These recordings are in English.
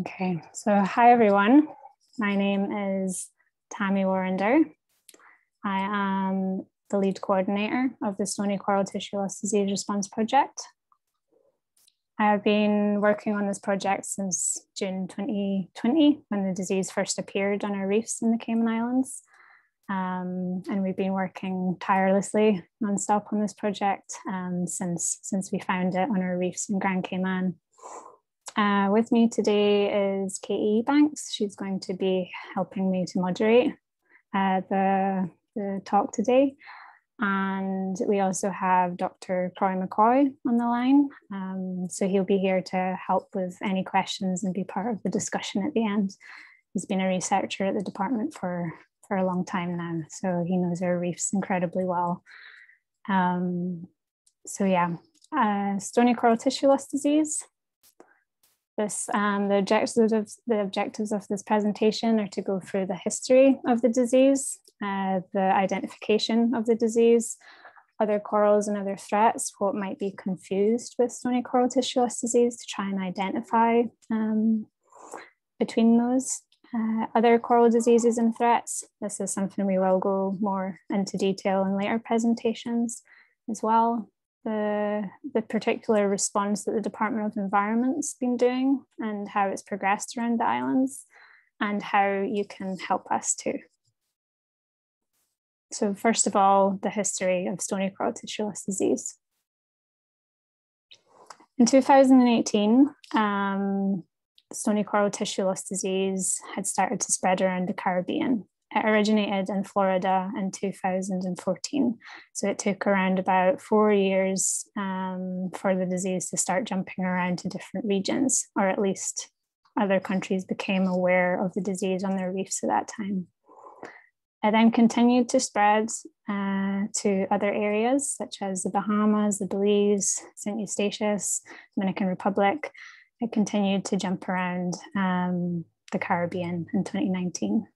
Okay, so hi everyone. My name is Tammy Warrender. I am the lead coordinator of the Stony Coral Tissue Loss Disease Response Project. I have been working on this project since June 2020, when the disease first appeared on our reefs in the Cayman Islands. And we've been working tirelessly nonstop on this project since we found it on our reefs in Grand Cayman. With me today is Katie Banks. She's going to be helping me to moderate the talk today. And we also have Dr. Croy McCoy on the line. So he'll be here to help with any questions and be part of the discussion at the end. He's been a researcher at the department for a long time now. So he knows our reefs incredibly well. So yeah, Stony Coral Tissue Loss Disease. The objectives of this presentation are to go through the history of the disease, the identification of the disease, other corals and other threats, what might be confused with stony coral tissue loss disease to try and identify between those. Other coral diseases and threats, this is something we will go more into detail in later presentations as well. The particular response that the Department of Environment's been doing and how it's progressed around the islands and how you can help us too. So first of all, the history of stony coral tissue loss disease. In 2018, stony coral tissue loss disease had started to spread around the Caribbean. It originated in Florida in 2014. So it took around about 4 years for the disease to start jumping around to different regions, or at least other countries became aware of the disease on their reefs at that time. It then continued to spread to other areas such as the Bahamas, the Belize, St. Eustatius, Dominican Republic. It continued to jump around the Caribbean in 2019.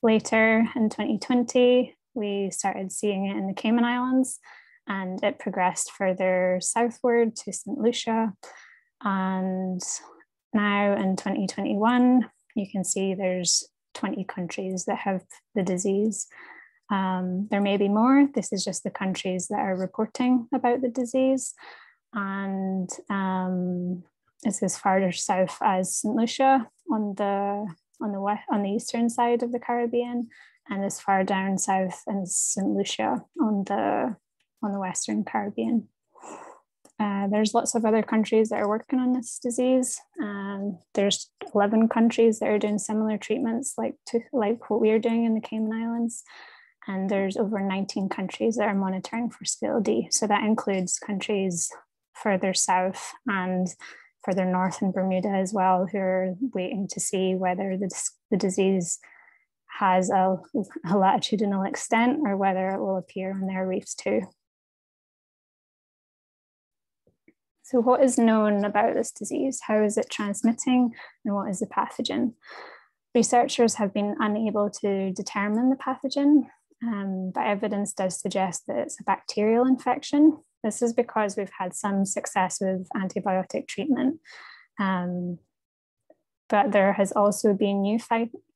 Later in 2020, we started seeing it in the Cayman Islands, and it progressed further southward to St. Lucia. And now in 2021, you can see there's 20 countries that have the disease. There may be more. This is just the countries that are reporting about the disease. And it's as far south as St. Lucia on the eastern side of the Caribbean, and as far down south as St. Lucia on the western Caribbean. There's lots of other countries that are working on this disease. There's 11 countries that are doing similar treatments like what we are doing in the Cayman Islands. And there's over 19 countries that are monitoring for SCTLD. So that includes countries further south and further north in Bermuda as well, who are waiting to see whether the disease has a latitudinal extent or whether it will appear on their reefs too. So what is known about this disease? How is it transmitting, and what is the pathogen? Researchers have been unable to determine the pathogen, but evidence does suggest that it's a bacterial infection. This is because we've had some success with antibiotic treatment, but there has also been new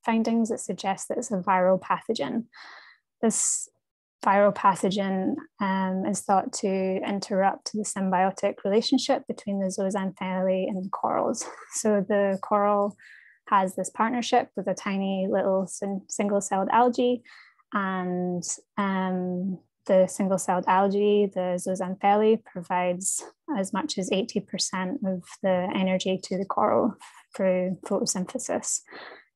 findings that suggest that it's a viral pathogen. This viral pathogen is thought to interrupt the symbiotic relationship between the zooxanthellae and the corals. So the coral has this partnership with a tiny little single-celled algae, and the single-celled algae, the zooxanthellae, provides as much as 80% of the energy to the coral through photosynthesis.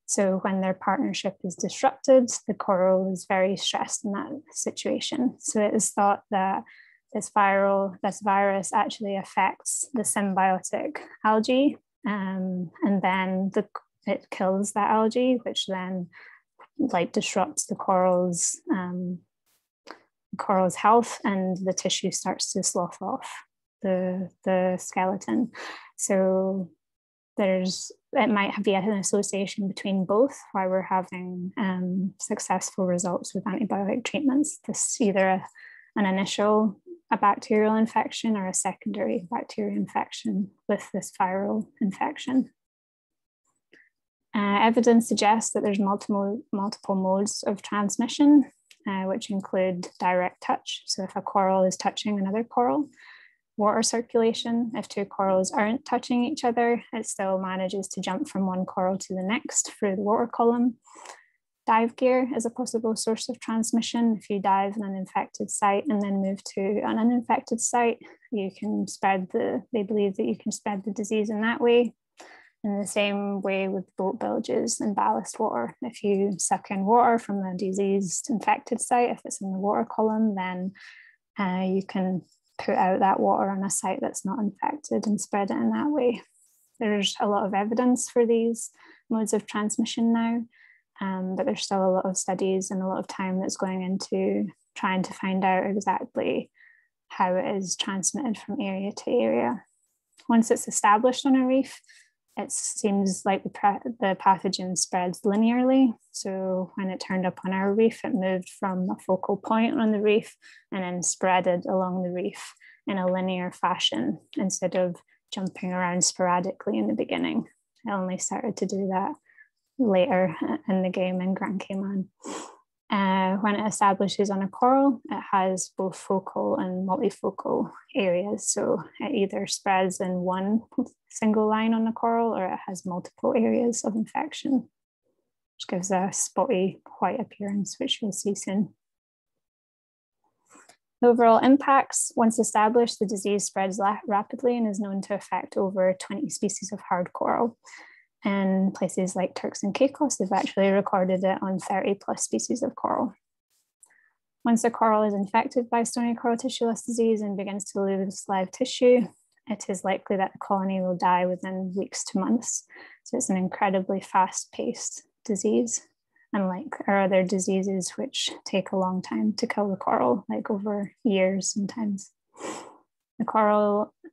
So when their partnership is disrupted, the coral is very stressed in that situation. So it is thought that this virus actually affects the symbiotic algae, and then it kills that algae, which then disrupts the coral's health, and the tissue starts to slough off the skeleton. So it might be an association between both, why we're having successful results with antibiotic treatments. This is either an initial bacterial infection or a secondary bacterial infection with this viral infection. Evidence suggests that there's multiple modes of transmission, which include direct touch. So if a coral is touching another coral, water circulation, if two corals aren't touching each other, it still manages to jump from one coral to the next through the water column. Dive gear is a possible source of transmission. If you dive in an infected site and then move to an uninfected site, you can spread the, they believe that you can spread the disease in that way. In the same way with boat bilges and ballast water. If you suck in water from the diseased infected site, if it's in the water column, then you can put out that water on a site that's not infected and spread it in that way. There's a lot of evidence for these modes of transmission now, but there's still a lot of studies and a lot of time that's going into trying to find out exactly how it is transmitted from area to area. Once it's established on a reef, it seems like the pathogen spreads linearly. So when it turned up on our reef, it moved from a focal point on the reef and then spreaded along the reef in a linear fashion instead of jumping around sporadically in the beginning. I only started to do that later in the game in Grand Cayman. When it establishes on a coral, it has both focal and multifocal areas. So it either spreads in one single line on the coral or it has multiple areas of infection, which gives a spotty white appearance, which you'll see soon. The overall impacts, once established, the disease spreads rapidly and is known to affect over 20 species of hard coral. In places like Turks and Caicos, they've actually recorded it on 30+ species of coral. Once a coral is infected by stony coral tissue loss disease and begins to lose live tissue, it is likely that the colony will die within weeks to months. So it's an incredibly fast-paced disease, unlike our other diseases which take a long time to kill the coral, like over years sometimes.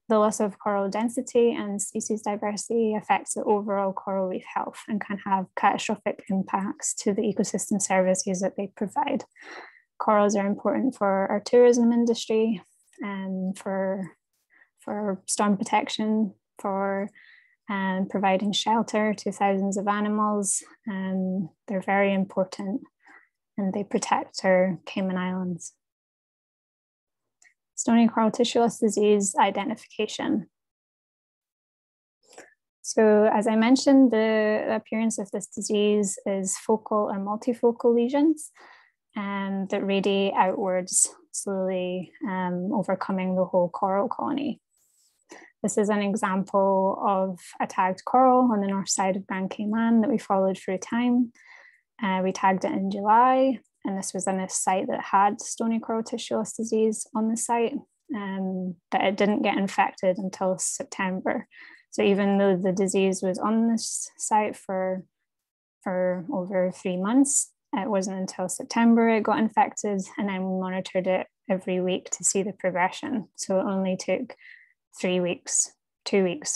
The loss of coral density and species diversity affects the overall coral reef health and can have catastrophic impacts to the ecosystem services that they provide. Corals are important for our tourism industry, and for storm protection, for providing shelter to thousands of animals. They're very important and they protect our Cayman Islands. Stony coral tissue loss disease identification. So as I mentioned, the appearance of this disease is focal or multifocal lesions that radiate outwards, slowly overcoming the whole coral colony. This is an example of a tagged coral on the north side of Grand Cayman that we followed through time. We tagged it in July. And this was on a site that had stony coral tissue loss disease on the site, but it didn't get infected until September. So even though the disease was on this site for over 3 months, it wasn't until September it got infected, and then we monitored it every week to see the progression. So it only took 2 weeks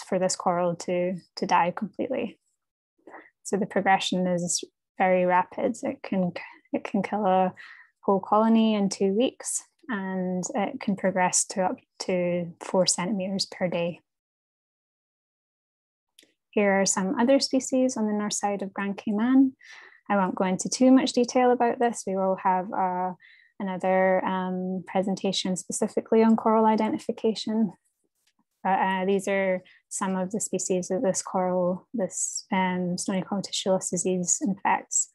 for this coral to die completely. So the progression is very rapid. It can kill a whole colony in 2 weeks, and it can progress to up to 4 centimeters per day. Here are some other species on the north side of Grand Cayman. I won't go into too much detail about this. We will have another presentation specifically on coral identification. These are some of the species that this stony coral tissue loss disease infects.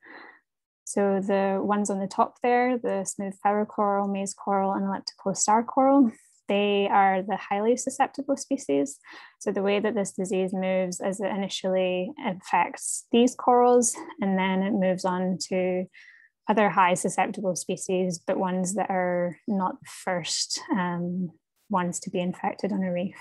So the ones on the top there, the smooth flower coral, maize coral, and elliptical star coral, they are the highly susceptible species. So the way that this disease moves is it initially infects these corals, and then it moves on to other high susceptible species, but ones that are not the first ones to be infected on a reef.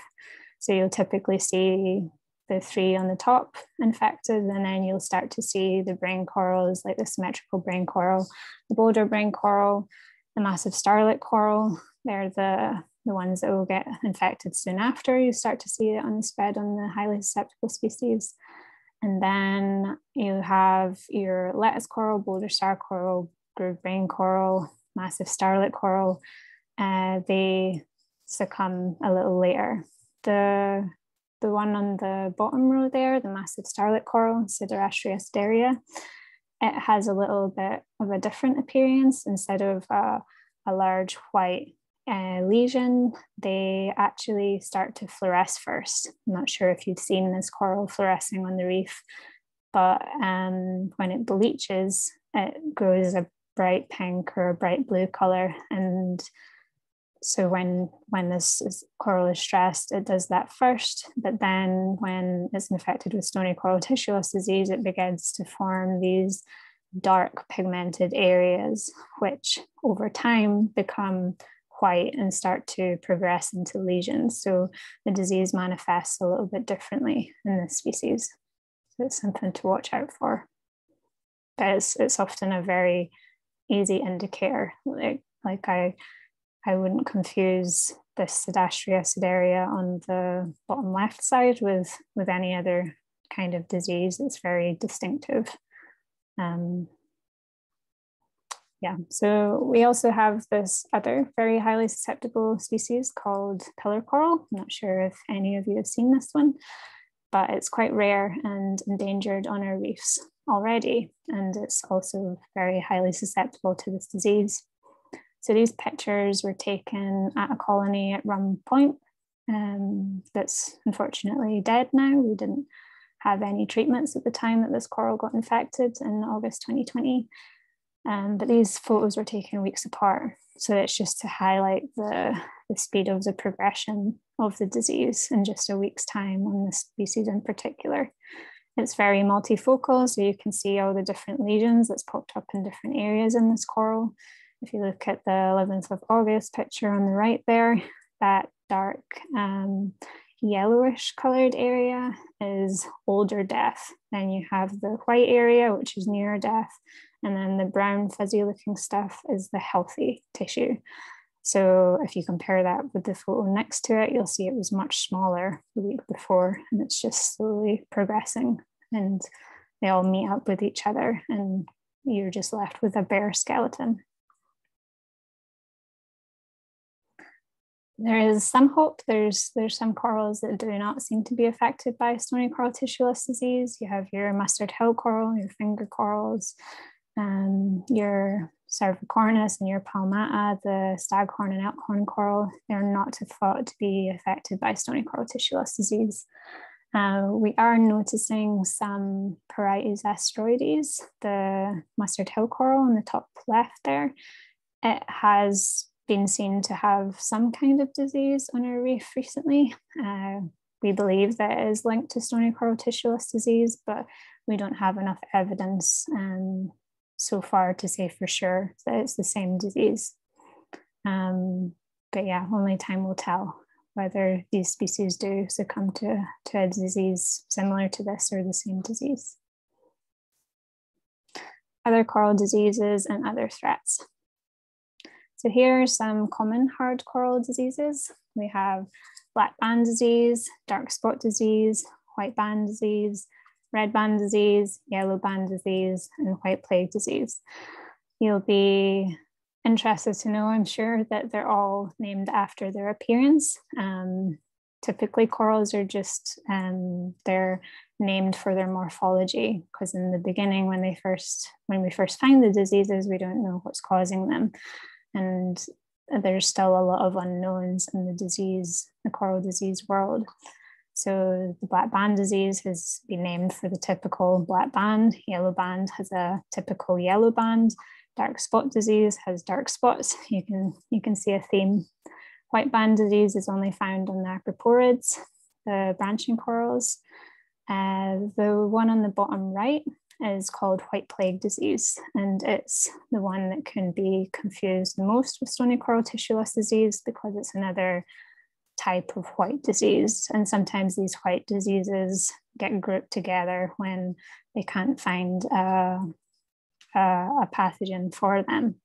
So you'll typically see the three on the top infected, and then you'll start to see the brain corals, like the symmetrical brain coral, the boulder brain coral, the massive starlet coral. They're the ones that will get infected soon after. You start to see it on the spread on the highly susceptible species. And then you have your lettuce coral, boulder star coral, groove brain coral, massive starlet coral. They succumb a little later. The the one on the bottom row there, the massive starlet coral, Siderastria asteria, it has a little bit of a different appearance. Instead of a large white lesion, they actually start to fluoresce first. I'm not sure if you've seen this coral fluorescing on the reef, but when it bleaches, it grows a bright pink or a bright blue color. And so when this coral is stressed, it does that first, but then when it's infected with stony coral tissue loss disease, it begins to form these dark pigmented areas, which over time become white and start to progress into lesions. So the disease manifests a little bit differently in this species. So it's something to watch out for. But it's often a very easy indicator. Like I wouldn't confuse this Sidastria sidaria on the bottom left side with any other kind of disease. It's very distinctive. Yeah, so we also have this other very highly susceptible species called pillar coral. I'm not sure if any of you have seen this one, but it's quite rare and endangered on our reefs already. And it's also very highly susceptible to this disease. So these pictures were taken at a colony at Rum Point that's unfortunately dead now. We didn't have any treatments at the time that this coral got infected in August 2020. But these photos were taken weeks apart. So it's just to highlight the speed of the progression of the disease in just a week's time on this species in particular. It's very multifocal, so you can see all the different lesions that's popped up in different areas in this coral. If you look at the 11th of August picture on the right there, that dark yellowish colored area is older death. Then you have the white area, which is nearer death. And then the brown fuzzy looking stuff is the healthy tissue. So if you compare that with the photo next to it, you'll see it was much smaller the week before, and it's just slowly progressing and they all meet up with each other and you're just left with a bare skeleton. There is some hope. There's some corals that do not seem to be affected by stony coral tissue loss disease. You have your mustard hill coral, your finger corals, your cervicornis and your palmata, the staghorn and elkhorn coral. They're not thought to be affected by stony coral tissue loss disease. We are noticing some Parites asteroides, the mustard hill coral in the top left there. It has been seen to have some kind of disease on our reef recently. We believe that it is linked to stony coral tissue loss disease, but we don't have enough evidence so far to say for sure that it's the same disease. But yeah, only time will tell whether these species do succumb to a disease similar to this or the same disease. Other coral diseases and other threats. So here are some common hard coral diseases. We have black band disease, dark spot disease, white band disease, red band disease, yellow band disease, and white plague disease. You'll be interested to know, I'm sure, that they're all named after their appearance. Typically corals are just, they're named for their morphology, because in the beginning when we first find the diseases, we don't know what's causing them. And there's still a lot of unknowns in the coral disease world. So the black band disease has been named for the typical black band, yellow band has a typical yellow band, dark spot disease has dark spots. You can see a theme. White band disease is only found on the acroporids, the branching corals. The one on the bottom right is called white plague disease, and it's the one that can be confused the most with stony coral tissue loss disease because it's another type of white disease, and sometimes these white diseases get grouped together when they can't find a pathogen for them.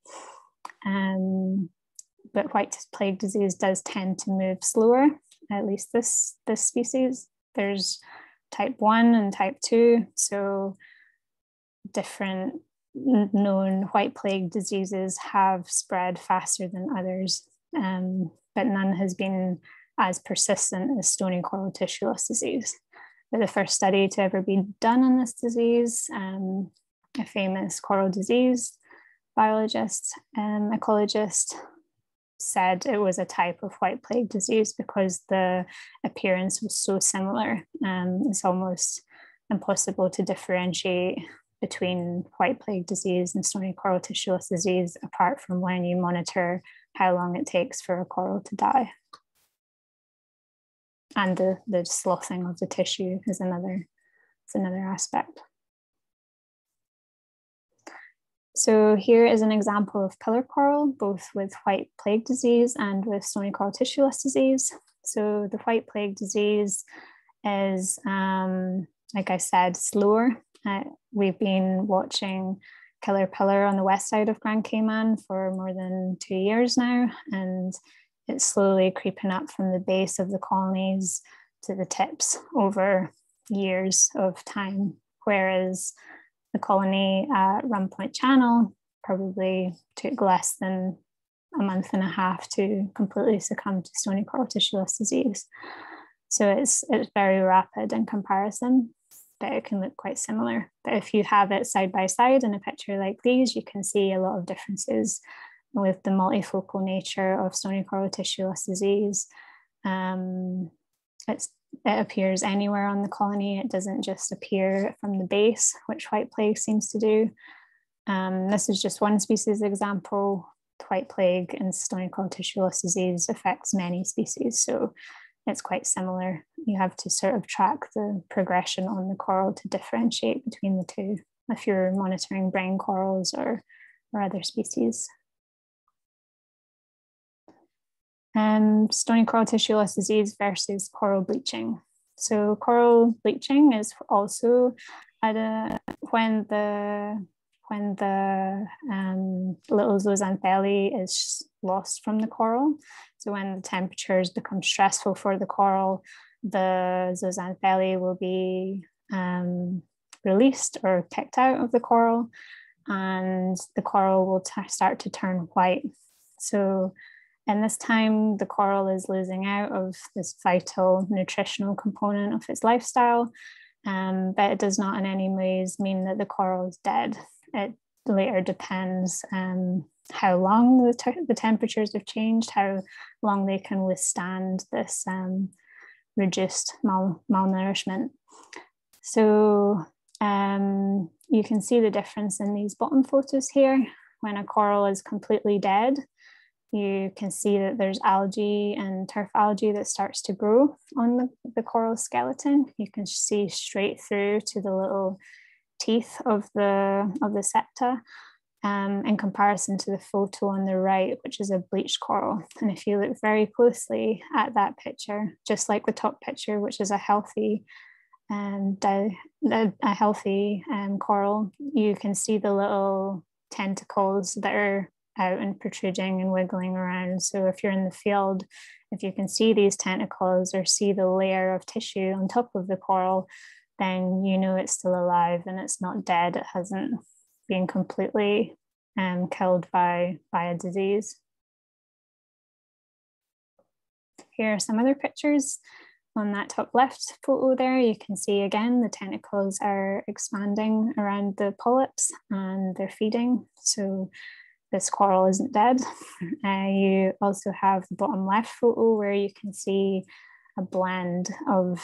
But white plague disease does tend to move slower, at least this species. There's type 1 and type 2, so different known white plague diseases have spread faster than others, but none has been as persistent as stony coral tissue loss disease. They're the first study to ever be done on this disease. A famous coral disease biologist and ecologist said it was a type of white plague disease because the appearance was so similar. It's almost impossible to differentiate between white plague disease and stony coral tissue loss disease, apart from when you monitor how long it takes for a coral to die. And the sloughing of the tissue is another aspect. So here is an example of pillar coral, both with white plague disease and with stony coral tissue loss disease. So the white plague disease is, like I said, slower. We've been watching killer pillar on the west side of Grand Cayman for more than 2 years now, and it's slowly creeping up from the base of the colonies to the tips over years of time, whereas the colony at Rum Point Channel probably took less than a month and a half to completely succumb to stony coral tissue loss disease. So it's very rapid in comparison, but it can look quite similar. But if you have it side by side in a picture like these, you can see a lot of differences with the multifocal nature of stony coral tissue loss disease. It appears anywhere on the colony. It doesn't just appear from the base, which white plague seems to do. This is just one species example. The white plague and stony coral tissue loss disease affects many species, so it's quite similar. You have to sort of track the progression on the coral to differentiate between the two if you're monitoring brain corals or other species. Stony coral tissue loss disease versus coral bleaching. So coral bleaching is also at when the little zooxanthellae is lost from the coral. So when the temperatures become stressful for the coral, the zooxanthellae will be released or kicked out of the coral, and the coral will start to turn white. So and this time the coral is losing out of this vital nutritional component of its lifestyle, but it does not in any ways mean that the coral is dead. It later depends how long the temperatures have changed, how long they can withstand this reduced malnourishment. So you can see the difference in these bottom photos here. When a coral is completely dead, you can see that there's algae and turf algae that starts to grow on the coral skeleton. You can see straight through to the little teeth of the septa, in comparison to the photo on the right, which is a bleached coral. And if you look very closely at that picture, just like the top picture, which is a healthy coral, you can see the little tentacles that are out and protruding and wiggling around. So if you're in the field, if you can see these tentacles or see the layer of tissue on top of the coral, then you know it's still alive and it's not dead. It hasn't been completely killed by a disease. Here are some other pictures. On that top left photo there, you can see again the tentacles are expanding around the polyps and they're feeding. So this coral isn't dead. You also have the bottom left photo where you can see a blend of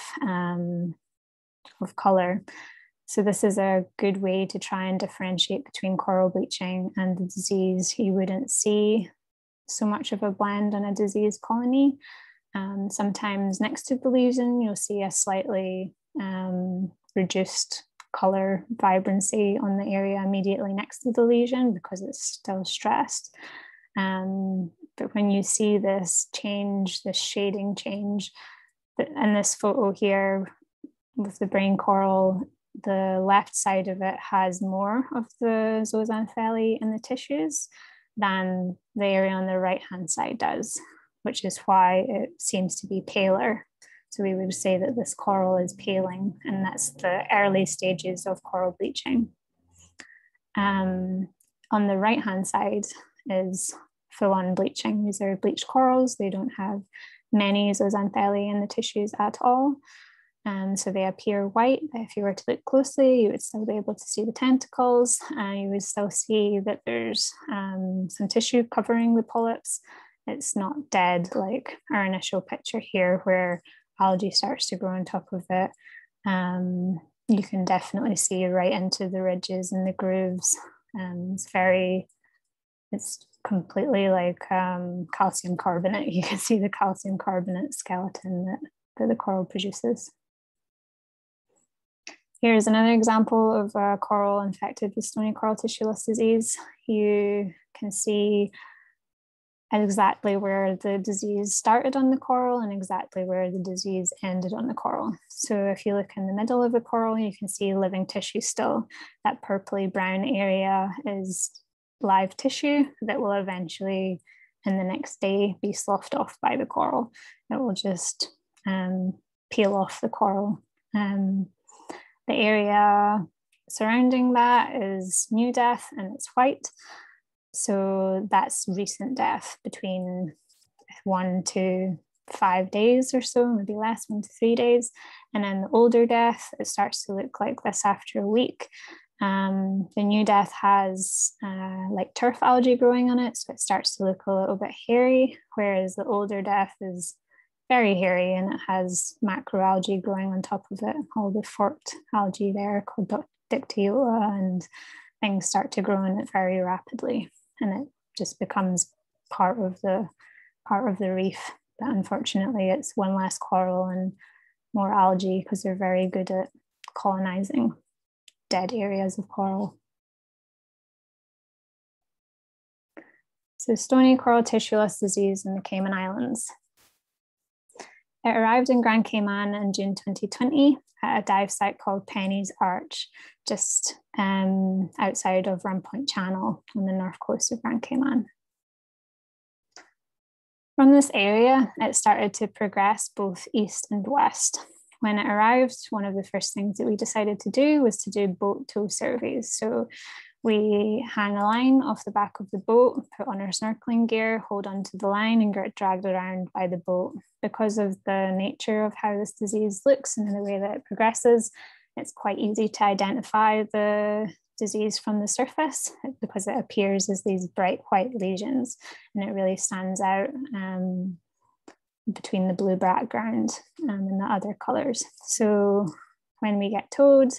color. So this is a good way to try and differentiate between coral bleaching and the disease. You wouldn't see so much of a blend on a diseased colony. Sometimes next to the lesion, you'll see a slightly reduced color vibrancy on the area immediately next to the lesion because it's still stressed. But when you see this change, this shading change, in this photo here with the brain coral, the left side of it has more of the zooxanthellae in the tissues than the area on the right-hand side does, which is why it seems to be paler. So we would say that this coral is paling, and that's the early stages of coral bleaching. On the right-hand side is full-on bleaching. These are bleached corals. They don't have many zooxanthellae in the tissues at all. So they appear white. If you were to look closely, you would still be able to see the tentacles. You would still see that there's some tissue covering the polyps. It's not dead like our initial picture here where algae starts to grow on top of it. You can definitely see right into the ridges and the grooves. It's completely like calcium carbonate. You can see the calcium carbonate skeleton that the coral produces. Here's another example of a coral infected with stony coral tissue loss disease. You can see exactly where the disease started on the coral and exactly where the disease ended on the coral. So if you look in the middle of the coral, you can see living tissue still. That purpley brown area is live tissue that will eventually, in the next day, be sloughed off by the coral. It will just peel off the coral. The area surrounding that is new death and it's white. So that's recent death between 1 to 5 days or so, maybe less, 1 to 3 days. And then the older death, it starts to look like this after a week. The new death has like turf algae growing on it, so it starts to look a little bit hairy, whereas the older death is very hairy and it has macroalgae growing on top of it, all the forked algae there called Dictyota, and things start to grow in it very rapidly, and it just becomes part of the reef. But unfortunately, it's one less coral and more algae because they're very good at colonizing dead areas of coral. So stony coral tissue loss disease in the Cayman Islands. It arrived in Grand Cayman in June 2020 at a dive site called Penny's Arch, just outside of Rum Point Channel on the north coast of Grand Cayman. From this area, it started to progress both east and west. When it arrived, one of the first things that we decided to do was to do boat tow surveys. So we hang a line off the back of the boat, put on our snorkeling gear, hold onto the line and get dragged around by the boat. Because of the nature of how this disease looks and the way that it progresses, it's quite easy to identify the disease from the surface because it appears as these bright white lesions and it really stands out between the blue background and the other colors. So when we get towed,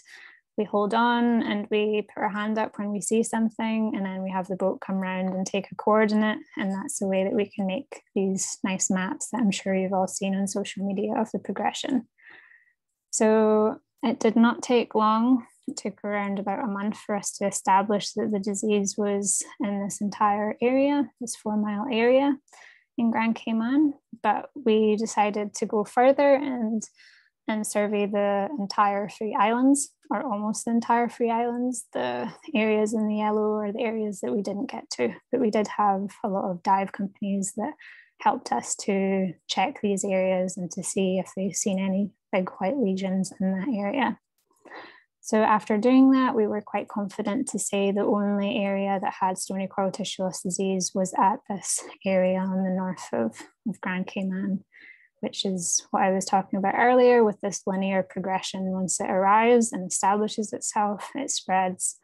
we hold on and we put our hand up when we see something, and then we have the boat come round and take a coordinate, and that's the way that we can make these nice maps that I'm sure you've all seen on social media of the progression. So it did not take long. It took around about a month for us to establish that the disease was in this entire area, this 4-mile area in Grand Cayman, but we decided to go further and survey the entire 3 islands, or almost the entire 3 islands. The areas in the yellow are the areas that we didn't get to, but we did have a lot of dive companies that helped us to check these areas and to see if they've seen any big white lesions in that area. So after doing that, we were quite confident to say the only area that had stony coral tissue loss disease was at this area on the north of Grand Cayman, which is what I was talking about earlier with this linear progression. Once it arrives and establishes itself, it spreads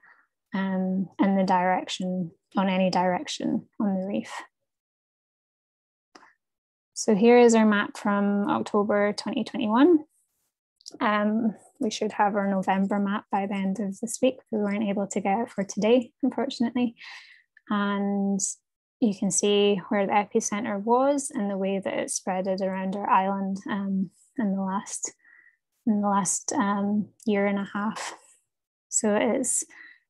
in the direction, on any direction on the reef. So here is our map from October 2021. We should have our November map by the end of this week. We weren't able to get it for today, unfortunately. And you can see where the epicenter was and the way that it spreaded around our island in the last year and a half. So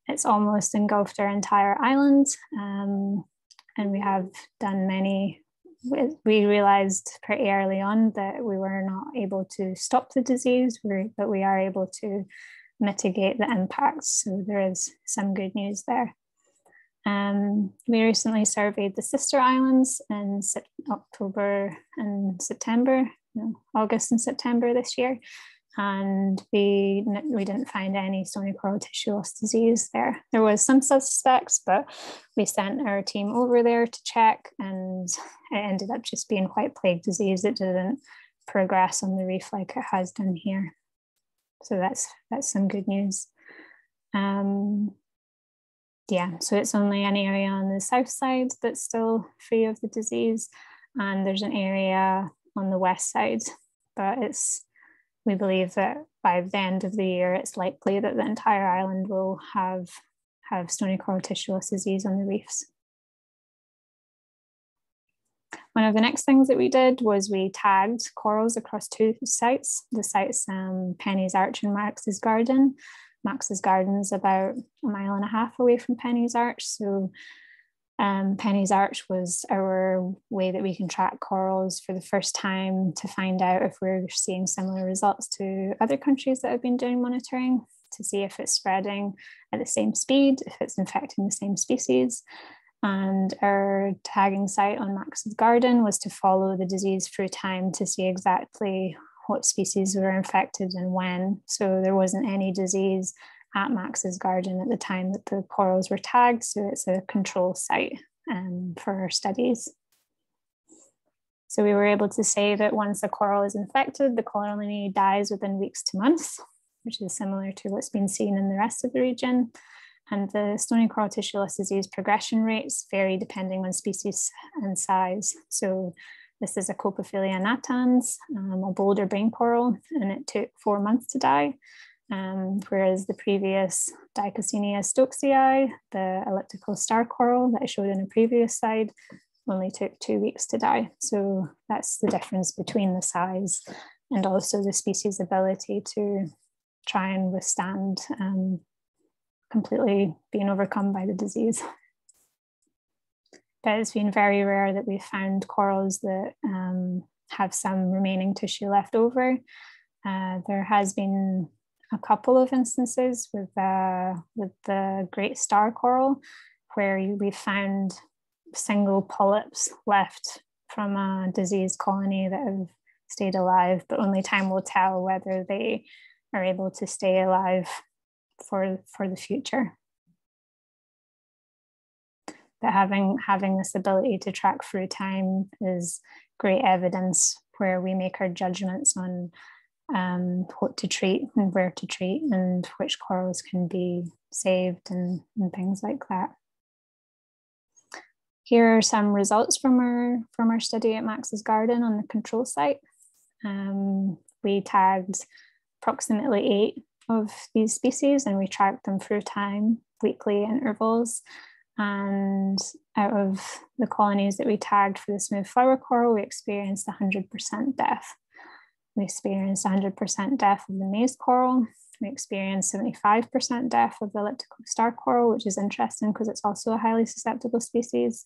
it's almost engulfed our entire island. And we have done many. We realized pretty early on that we were not able to stop the disease, but we are able to mitigate the impacts. So there is some good news there. We recently surveyed the Sister Islands in August and September this year. and we didn't find any stony coral tissue loss disease there. There was some suspects, but we sent our team over there to check, and it ended up just being white plague disease. It didn't progress on the reef like it has done here. So that's some good news. Yeah, so it's only an area on the south side that's still free of the disease, and there's an area on the west side, but it's, we believe that by the end of the year, it's likely that the entire island will have stony coral tissue loss disease on the reefs. One of the next things that we did was we tagged corals across two sites. The site's Penny's Arch and Max's Garden. Max's Garden is about a mile and a half away from Penny's Arch. So Penny's Arch was our way that we can track corals for the first time to find out if we're seeing similar results to other countries that have been doing monitoring, to see if it's spreading at the same speed, if it's infecting the same species. And our tagging site on Max's Garden was to follow the disease through time to see exactly what species were infected and when. So there wasn't any disease at Max's Garden at the time that the corals were tagged. So it's a control site for our studies. So we were able to say that once a coral is infected, the colony dies within weeks to months, which is similar to what's been seen in the rest of the region. And the stony coral tissue loss disease progression rates vary depending on species and size. So this is a Colpophyllia natans, a boulder brain coral, and it took 4 months to die. Whereas the previous Dichocoenia stokesii, the elliptical star coral that I showed in a previous slide, only took 2 weeks to die. So that's the difference between the size and also the species' ability to try and withstand completely being overcome by the disease. But it's been very rare that we've found corals that have some remaining tissue left over. There has been a couple of instances with the great star coral where we found single polyps left from a diseased colony that have stayed alive, but only time will tell whether they are able to stay alive for the future. But having this ability to track through time is great evidence where we make our judgments on what to treat and where to treat and which corals can be saved and things like that. Here are some results from our study at Max's Garden on the control site. We tagged approximately 8 of these species and we tracked them through time, weekly intervals. And out of the colonies that we tagged for the smooth flower coral, we experienced 100% death. We experienced 100% death of the maize coral. We experienced 75% death of the elliptical star coral, which is interesting because it's also a highly susceptible species.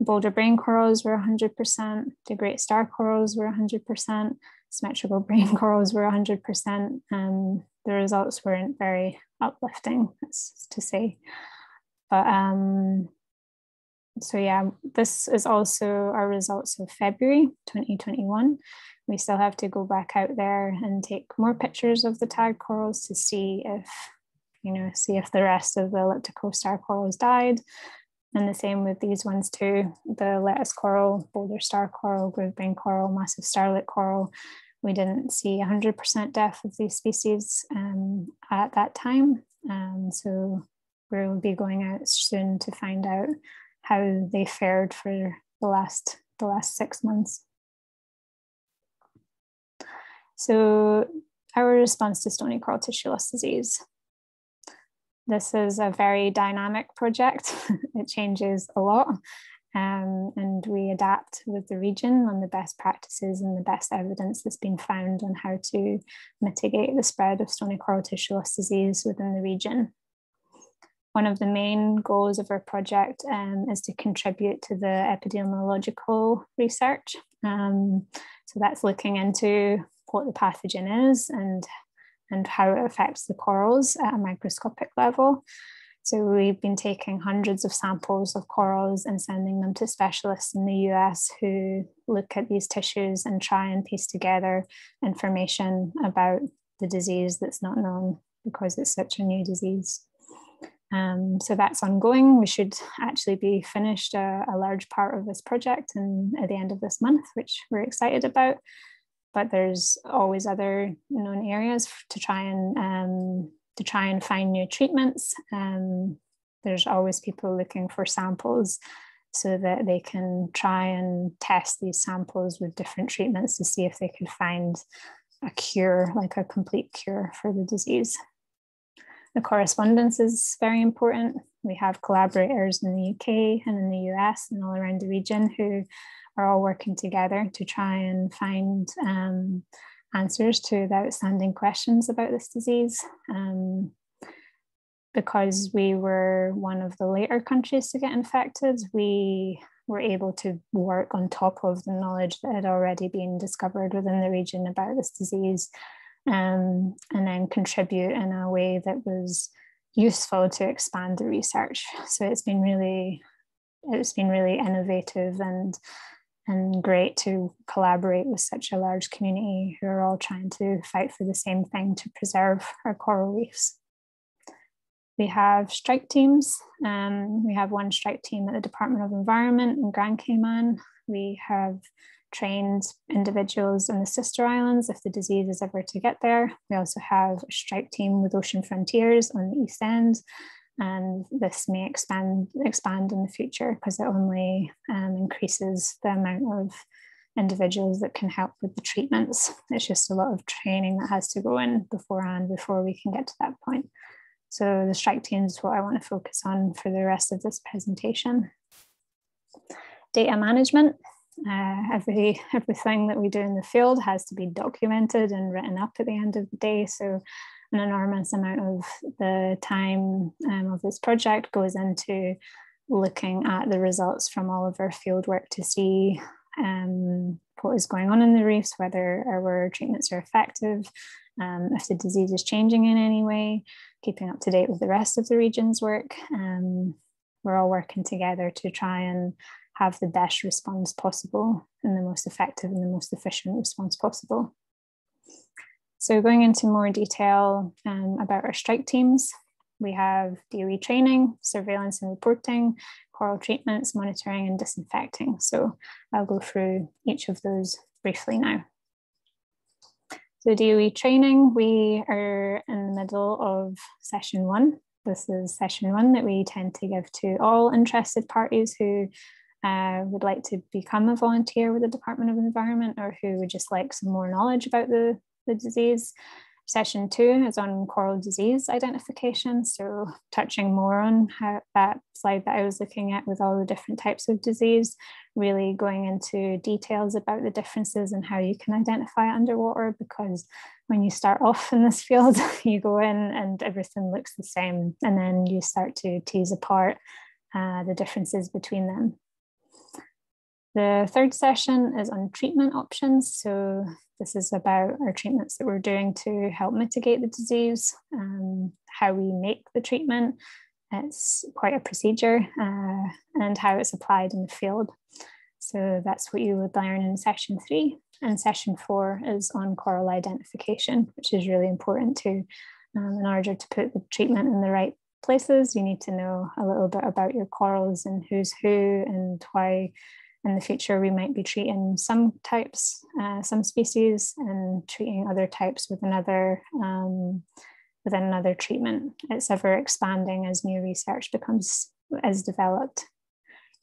Boulder brain corals were 100%. The great star corals were 100%. Symmetrical brain corals were 100%. The results weren't very uplifting, that's to say. But so yeah, this is also our results of February 2021. We still have to go back out there and take more pictures of the tagged corals to see if, you know, see if the rest of the elliptical star corals died. And the same with these ones too, the lettuce coral, boulder star coral, groove brain coral, massive starlet coral. We didn't see 100% death of these species at that time. So we'll be going out soon to find out how they fared for the last 6 months. So our response to stony coral tissue loss disease. This is a very dynamic project. It changes a lot, and we adapt with the region on the best practices and the best evidence that's been found on how to mitigate the spread of stony coral tissue loss disease within the region. One of the main goals of our project is to contribute to the epidemiological research. So that's looking into what the pathogen is and how it affects the corals at a microscopic level. So we've been taking hundreds of samples of corals and sending them to specialists in the US who look at these tissues and try and piece together information about the disease that's not known because it's such a new disease. So that's ongoing. We should actually be finished a large part of this project at the end of this month, which we're excited about. But there's always other known areas to try and find new treatments. There's always people looking for samples so that they can try and test these samples with different treatments to see if they could find a cure, like a complete cure for the disease. The correspondence is very important. We have collaborators in the UK and in the US and all around the region who are all working together to try and find answers to the outstanding questions about this disease. Because we were one of the later countries to get infected, we were able to work on top of the knowledge that had already been discovered within the region about this disease, and then contribute in a way that was useful to expand the research. So it's been really innovative and great to collaborate with such a large community who are all trying to fight for the same thing to preserve our coral reefs. We have strike teams. We have one strike team at the Department of Environment in Grand Cayman. We have trained individuals in the Sister Islands if the disease is ever to get there. We also have a strike team with Ocean Frontiers on the East End, and this may expand in the future because it only increases the amount of individuals that can help with the treatments. It's just a lot of training that has to go in beforehand before we can get to that point. So the strike team is what I want to focus on for the rest of this presentation. Data management. Everything that we do in the field has to be documented and written up at the end of the day. So an enormous amount of the time of this project goes into looking at the results from all of our fieldwork to see what is going on in the reefs, whether our treatments are effective, if the disease is changing in any way, keeping up to date with the rest of the region's work. We're all working together to try and have the best response possible and the most effective and the most efficient response possible. So going into more detail about our strike teams, we have DoE training, surveillance and reporting, coral treatments, monitoring and disinfecting. So I'll go through each of those briefly now. So DoE training, we are in the middle of session one. This is session one that we tend to give to all interested parties who would like to become a volunteer with the Department of Environment or who would just like some more knowledge about the disease. Session two is on coral disease identification, so touching more on how that slide that I was looking at with all the different types of disease, really going into details about the differences and how you can identify underwater, because when you start off in this field, you go in and everything looks the same, and then you start to tease apart the differences between them. The third session is on treatment options. So this is about our treatments that we're doing to help mitigate the disease, how we make the treatment. It's quite a procedure, and how it's applied in the field. So that's what you would learn in session three. And session four is on coral identification, which is really important too. In order to put the treatment in the right places, you need to know a little bit about your corals and who's who and why. In the future, we might be treating some types, some species, and treating other types with another treatment. It's ever expanding as new research is developed.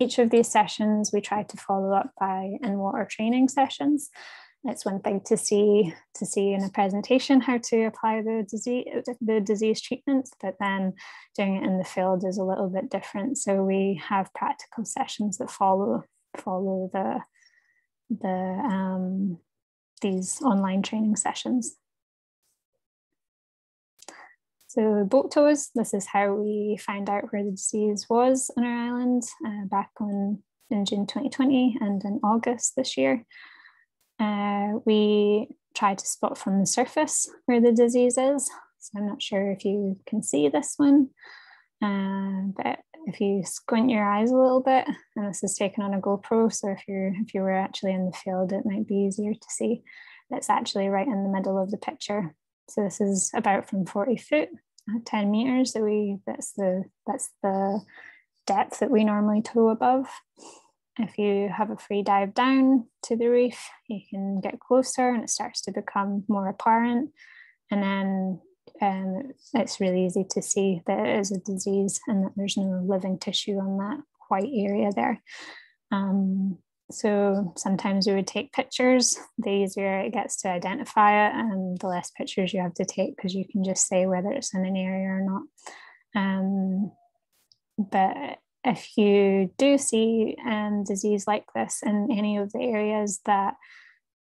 Each of these sessions, we try to follow up by in-water training sessions. It's one thing to see in a presentation how to apply the disease treatments, but then doing it in the field is a little bit different. So we have practical sessions that follow these online training sessions. So boat tours, this is how we find out where the disease was on our island back in June 2020 and in August this year. We try to spot from the surface where the disease is. So I'm not sure if you can see this one, but if you squint your eyes a little bit, and this is taken on a GoPro, so if you were actually in the field, it might be easier to see. That's actually right in the middle of the picture. So this is about from 40 foot, 10 meters that that's the depth that we normally tow above. If you have a free dive down to the reef, you can get closer and it starts to become more apparent. And then it's really easy to see that it is a disease and that there's no living tissue on that white area there. So sometimes we would take pictures. The easier it gets to identify it and the less pictures you have to take, because you can just say whether it's in an area or not. But if you do see disease like this in any of the areas that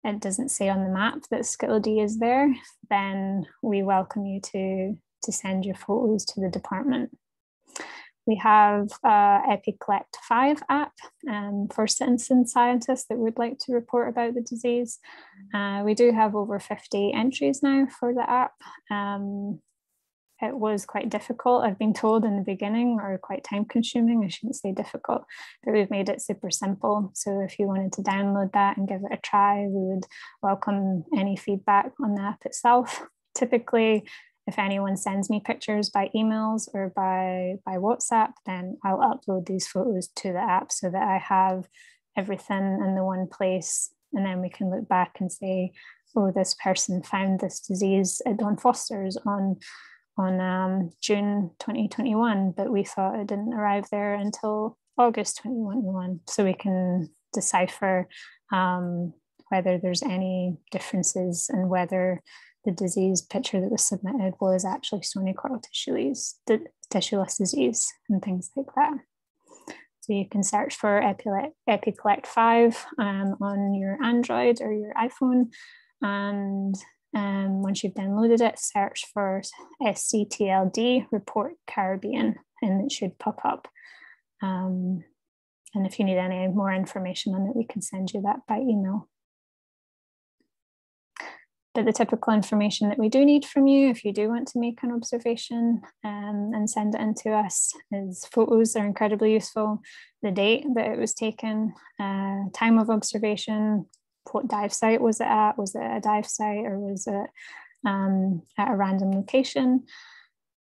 it doesn't say on the map that SCTLD is there, then we welcome you to send your photos to the department. We have EpiCollect 5 app for citizen scientists that would like to report about the disease. We do have over 50 entries now for the app. It was quite difficult, I've been told in the beginning, or quite time consuming. I shouldn't say difficult, but we've made it super simple. So if you wanted to download that and give it a try, we would welcome any feedback on the app itself. Typically, if anyone sends me pictures by emails or by WhatsApp, then I'll upload these photos to the app so that I have everything in the one place. And then we can look back and say, oh, this person found this disease at Don Foster's on June 2021, but we thought it didn't arrive there until August 2021. So we can decipher whether there's any differences and whether the disease picture that was submitted was actually Stony Coral Tissue Loss Disease and things like that. So you can search for EpiCollect 5 on your Android or your iPhone, and once you've downloaded it, search for SCTLD Report Caribbean, and it should pop up. And if you need any more information on it, we can send you that by email. But the typical information that we do need from you, if you do want to make an observation and send it in to us, is photos are incredibly useful, the date that it was taken, time of observation, what dive site was it at? Was it a dive site, or was it at a random location?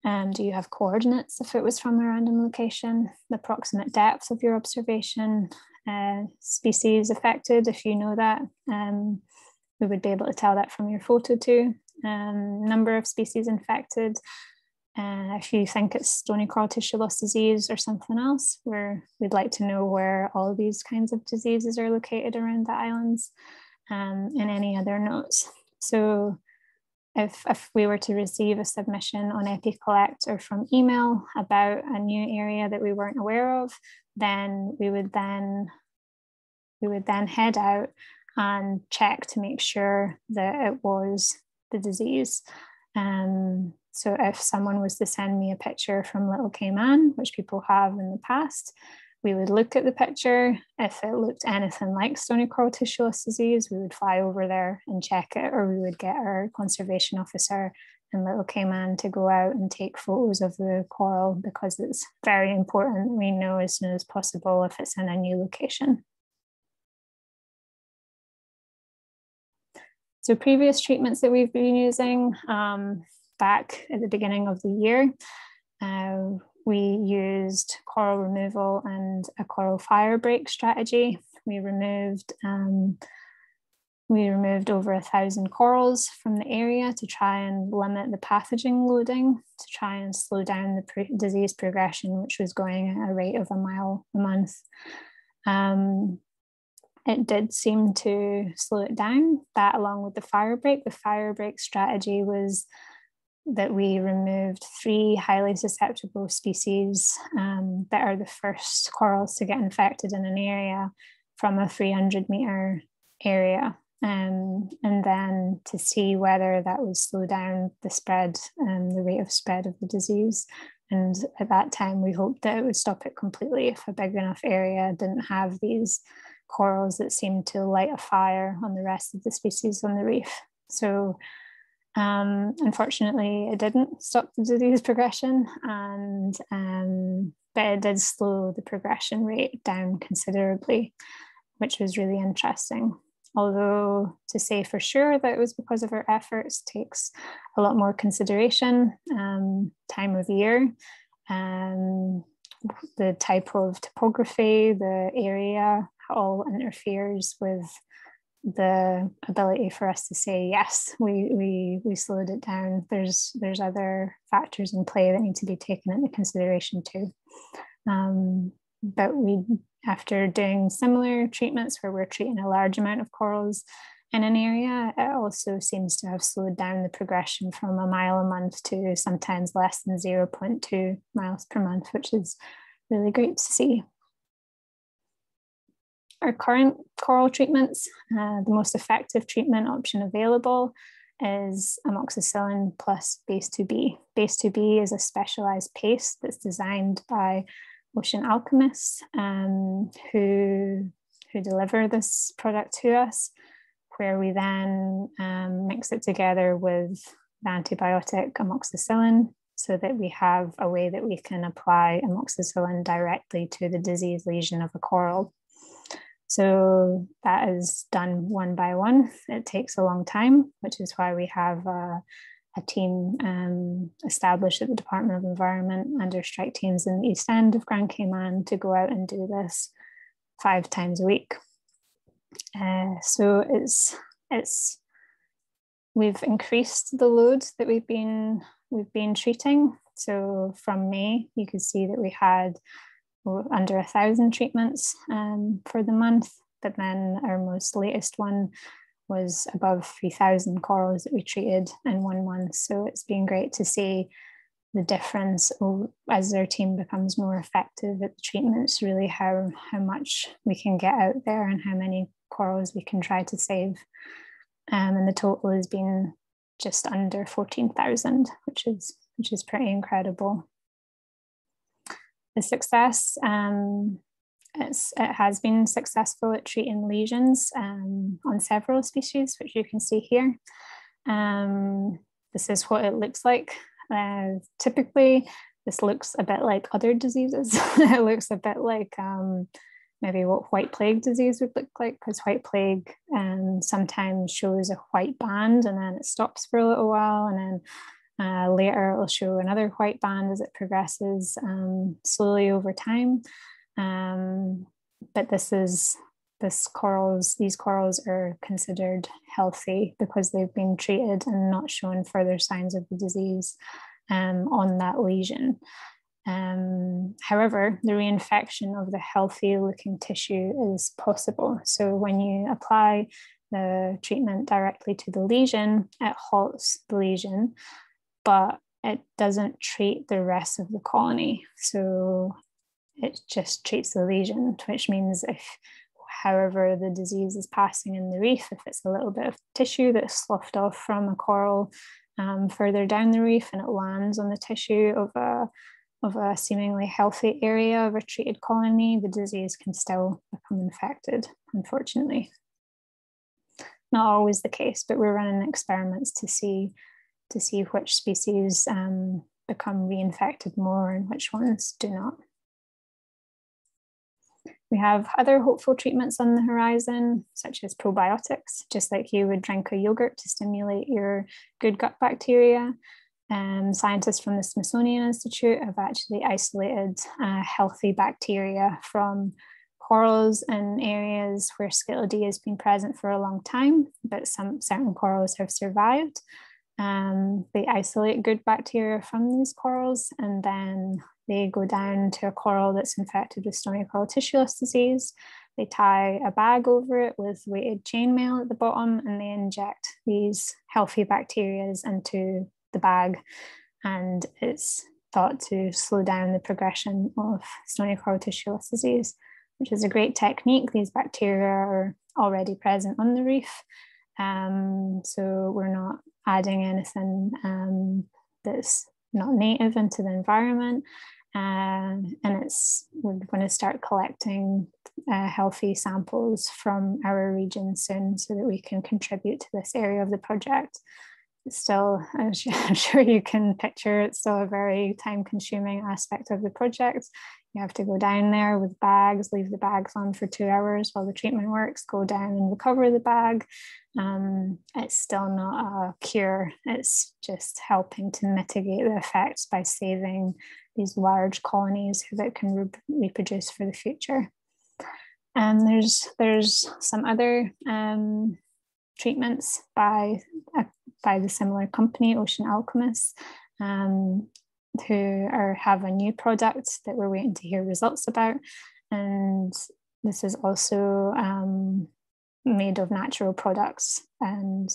Do you have coordinates if it was from a random location? The approximate depth of your observation, species affected, if you know that, we would be able to tell that from your photo too. Number of species infected. If you think it's Stony Coral Tissue Loss Disease or something else, we'd like to know where all these kinds of diseases are located around the islands, and any other notes. So if we were to receive a submission on EpiCollect or from email about a new area that we weren't aware of, then we would then head out and check to make sure that it was the disease. So if someone was to send me a picture from Little Cayman, which people have in the past, we would look at the picture. If it looked anything like Stony Coral Tissue Loss Disease, we would fly over there and check it, or we would get our conservation officer in Little Cayman to go out and take photos of the coral, because it's very important we know as soon as possible if it's in a new location. So previous treatments that we've been using, back at the beginning of the year, we used coral removal and a coral fire break strategy. We removed over 1,000 corals from the area to try and limit the pathogen loading, to try and slow down the disease progression, which was going at a rate of a mile a month. It did seem to slow it down. That, along with the fire break strategy was that we removed 3 highly susceptible species that are the first corals to get infected in an area from a 300-meter area, and then to see whether that would slow down the spread and the rate of spread of the disease. And at that time, we hoped that it would stop it completely if a big enough area didn't have these corals that seemed to light a fire on the rest of the species on the reef. So unfortunately, it didn't stop the disease progression, and but it did slow the progression rate down considerably, which was really interesting. although to say for sure that it was because of her efforts takes a lot more consideration, time of year, the type of topography, the area, all interferes with the ability for us to say, yes, we slowed it down. There's other factors in play that need to be taken into consideration too. But we, after doing similar treatments where we're treating a large amount of corals in an area, it also seems to have slowed down the progression from a mile a month to sometimes less than 0.2 miles per month, which is really great to see. Our current coral treatments, the most effective treatment option available is amoxicillin plus base 2B. Base 2B is a specialized paste that's designed by Ocean Alchemists who deliver this product to us, where we then mix it together with the antibiotic amoxicillin so that we have a way that we can apply amoxicillin directly to the diseased lesion of a coral. So that is done one by one. It takes a long time, which is why we have a team established at the Department of Environment under strike teams in the East End of Grand Cayman to go out and do this 5 times a week. So we've increased the load that we've been treating. So from May, you can see that we had under 1,000 treatments for the month, but then our most latest one was above 3,000 corals that we treated in 1 month. So it's been great to see the difference as their team becomes more effective at the treatments, really how much we can get out there and how many corals we can try to save. And the total has been just under 14,000, which is pretty incredible. The success, it has been successful at treating lesions on several species, which you can see here. This is what it looks like. Typically, this looks a bit like other diseases. It looks a bit like maybe what white plague disease would look like, because white plague sometimes shows a white band and then it stops for a little while, and then later it'll show another white band as it progresses slowly over time. But these corals are considered healthy because they've been treated and not shown further signs of the disease on that lesion. However, the reinfection of the healthy looking tissue is possible. So when you apply the treatment directly to the lesion, it halts the lesion, but it doesn't treat the rest of the colony. So it just treats the lesion, which means if, however, the disease is passing in the reef, if it's a little bit of tissue that's sloughed off from a coral further down the reef and it lands on the tissue of a seemingly healthy area of a treated colony, the disease can still become infected, unfortunately. Not always the case, but we're running experiments to see which species become reinfected more and which ones do not. We have other hopeful treatments on the horizon, such as probiotics, just like you would drink a yogurt to stimulate your good gut bacteria. Scientists from the Smithsonian Institute have actually isolated healthy bacteria from corals in areas where SCTLD has been present for a long time, but certain corals have survived. They isolate good bacteria from these corals, and then they go down to a coral that's infected with stony coral tissue loss disease. They tie a bag over it with weighted chainmail at the bottom, and they inject these healthy bacteria into the bag. And it's thought to slow down the progression of stony coral tissue loss disease, which is a great technique. These bacteria are already present on the reef. So we're not adding anything that's not native into the environment, and we're going to start collecting healthy samples from our region soon so that we can contribute to this area of the project. still, I'm sure you can picture, it's still a very time-consuming aspect of the project. You have to go down there with bags, leave the bags on for 2 hours while the treatment works, go down and recover the bag. It's still not a cure. It's just helping to mitigate the effects by saving these large colonies that can reproduce for the future. And there's some other treatments by the similar company, Ocean Alchemists, who have a new product that we're waiting to hear results about. And this is also made of natural products and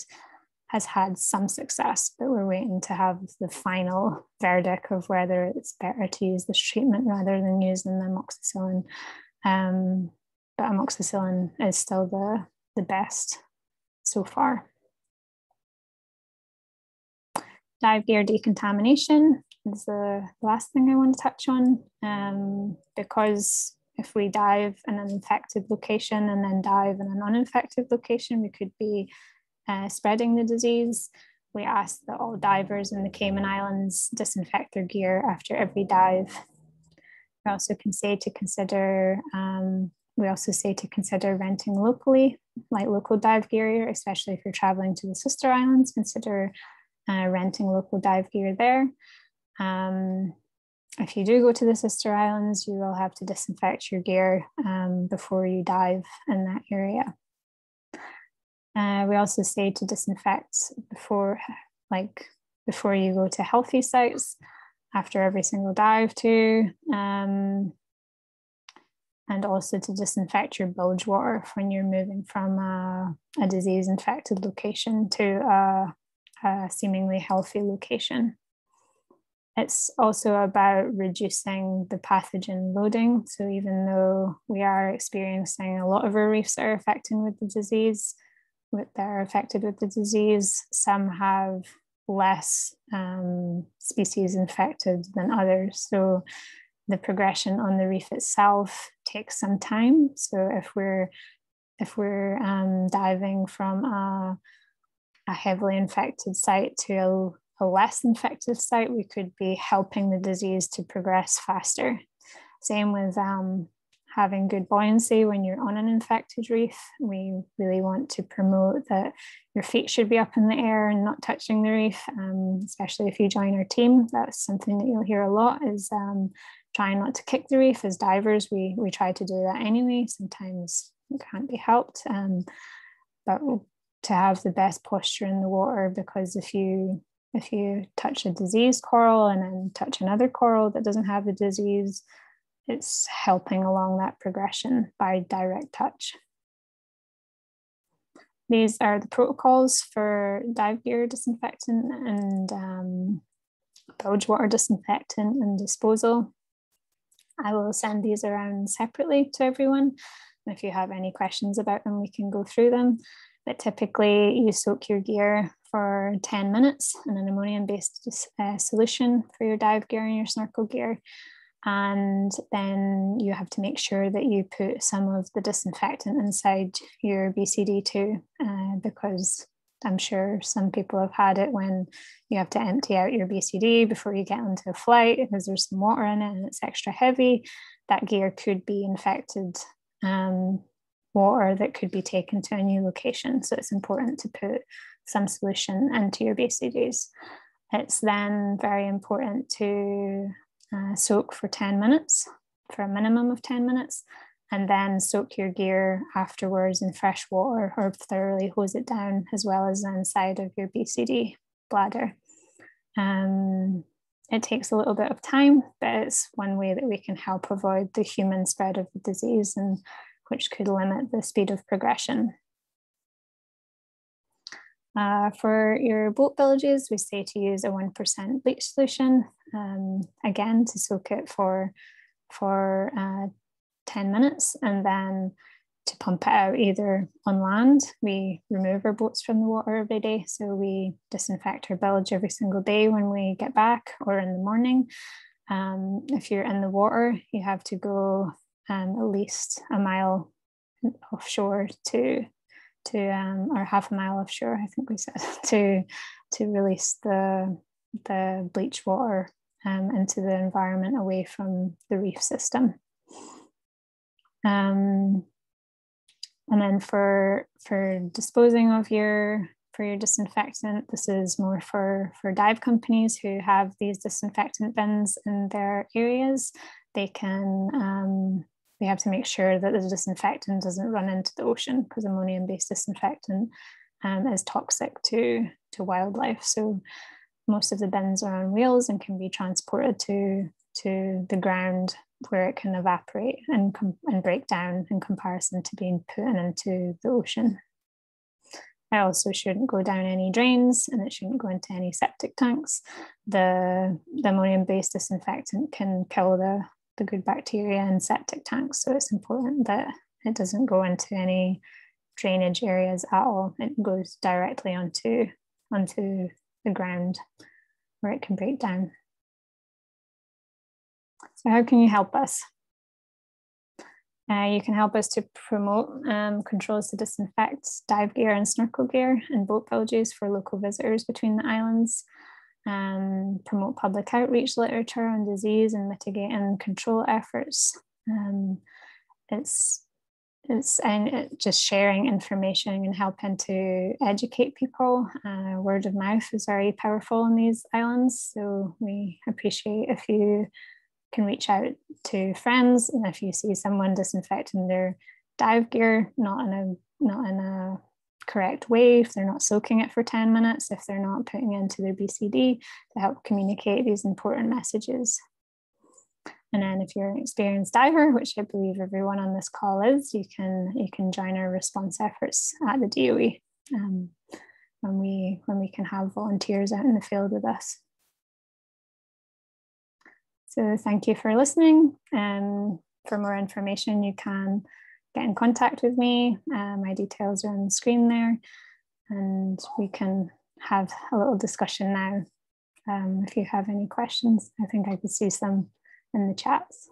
has had some success, but we're waiting to have the final verdict of whether it's better to use this treatment rather than using amoxicillin. But amoxicillin is still the best so far. Dive gear decontamination is the last thing I want to touch on, because if we dive in an infected location and then dive in a non-infected location, we could be spreading the disease. We ask that all divers in the Cayman Islands disinfect their gear after every dive. We also say to consider renting locally, like local dive gear, especially if you're traveling to the Sister Islands, consider renting local dive gear there. If you do go to the Sister Islands, you will have to disinfect your gear before you dive in that area. We also say to disinfect before you go to healthy sites, after every single dive too, and also to disinfect your bilge water when you're moving from a disease-infected location to a seemingly healthy location. It's also about reducing the pathogen loading. So even though we are experiencing a lot of our reefs that are affected with the disease, some have less species infected than others. So the progression on the reef itself takes some time. So if we're diving from a heavily infected site to a less infective site, we could be helping the disease to progress faster. Same with having good buoyancy when you're on an infected reef. We really want to promote that your feet should be up in the air and not touching the reef, especially if you join our team. That's something that you'll hear a lot, is trying not to kick the reef. As divers, we try to do that anyway. Sometimes it can't be helped, but to have the best posture in the water, because if you touch a diseased coral and then touch another coral that doesn't have the disease, it's helping along that progression by direct touch. These are the protocols for dive gear disinfectant and bilge water disinfectant and disposal. I will send these around separately to everyone. And if you have any questions about them, we can go through them. But typically you soak your gear for 10 minutes in an ammonium-based solution for your dive gear and your snorkel gear. And then you have to make sure that you put some of the disinfectant inside your BCD too, because I'm sure some people have had it when you have to empty out your BCD before you get onto a flight because there's some water in it and it's extra heavy. That gear could be infected water that could be taken to a new location. So it's important to put some solution into your BCDs. It's then very important to soak for 10 minutes, for a minimum of 10 minutes, and then soak your gear afterwards in fresh water or thoroughly hose it down, as well as inside of your BCD bladder. It takes a little bit of time, but it's one way that we can help avoid the human spread of the disease, and which could limit the speed of progression. For your boat bilges, we say to use a 1% bleach solution, again, to soak it for 10 minutes, and then to pump it out either on land. We remove our boats from the water every day, so we disinfect our bilge every single day when we get back, or in the morning. If you're in the water, you have to go at least a mile offshore to to or half a mile offshore, I think we said, to release the bleach water into the environment away from the reef system. And then for disposing of your disinfectant, this is more for dive companies who have these disinfectant bins in their areas. They can they have to make sure that the disinfectant doesn't run into the ocean, because ammonium-based disinfectant is toxic to wildlife. So most of the bins are on wheels and can be transported to the ground, where it can evaporate and break down in comparison to being put into the ocean. It also shouldn't go down any drains, and it shouldn't go into any septic tanks. The ammonium-based disinfectant can kill the good bacteria in septic tanks, so it's important that it doesn't go into any drainage areas at all. It goes directly onto the ground where it can break down. So how can you help us? You can help us to promote controls to disinfect dive gear and snorkel gear and boat bilges for local visitors between the islands. Promote public outreach literature on disease and mitigate and control efforts. And just sharing information and helping to educate people. Word of mouth is very powerful on these islands, so we appreciate if you can reach out to friends, and if you see someone disinfecting their dive gear not in a correct way, if they're not soaking it for 10 minutes, if they're not putting it into their BCD, to help communicate these important messages. And then if you're an experienced diver, which I believe everyone on this call is, you can join our response efforts at the DoE when we can have volunteers out in the field with us. So thank you for listening. For more information, you can get in contact with me. My details are on the screen there, and we can have a little discussion now if you have any questions. I think I could see some in the chats.